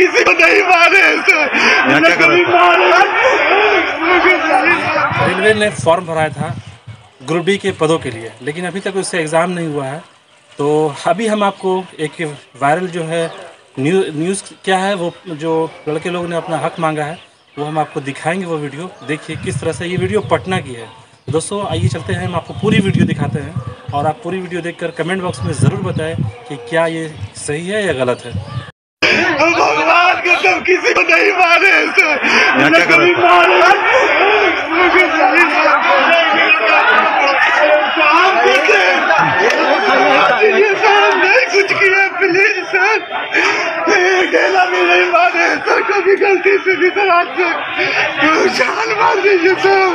किसी को नहीं मारे, रेलवे ने फॉर्म भराया था ग्रुप डी के पदों के लिए, लेकिन अभी तक उससे एग्ज़ाम नहीं हुआ है। तो अभी हम आपको एक वायरल जो है न्यूज़ क्या है वो जो लड़के लोग ने अपना हक मांगा है वो हम आपको दिखाएंगे। वो वीडियो देखिए किस तरह से, ये वीडियो पटना की है। दोस्तों आइए चलते हैं, हम आपको पूरी वीडियो दिखाते हैं और आप पूरी वीडियो देखकर कमेंट बॉक्स में ज़रूर बताएं कि क्या ये सही है या गलत है। भगवान कसम किसी को नहीं मारे, कुछ किया प्लीज सर, अकेला भी नहीं मारे सर, कभी गलती से भी सर, आज तक जान मार दीजिए सर।